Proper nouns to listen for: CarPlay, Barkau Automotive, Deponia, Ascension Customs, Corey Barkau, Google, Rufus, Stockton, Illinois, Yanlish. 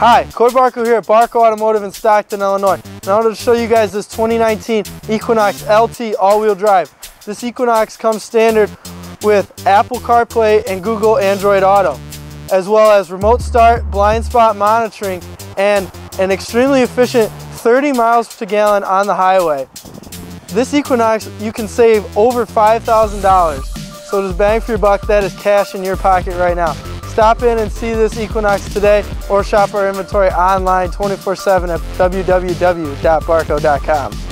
Hi, Corey Barkau here at Barkau Automotive in Stockton, Illinois. And I wanted to show you guys this 2019 Equinox LT all-wheel drive. This Equinox comes standard with Apple CarPlay and Google Android Auto, as well as remote start, blind spot monitoring, and an extremely efficient 30 miles per gallon on the highway. This Equinox, you can save over $5,000. So just bang for your buck, that is cash in your pocket right now. Stop in and see this Equinox today or shop our inventory online 24/7 at www.barkau.com.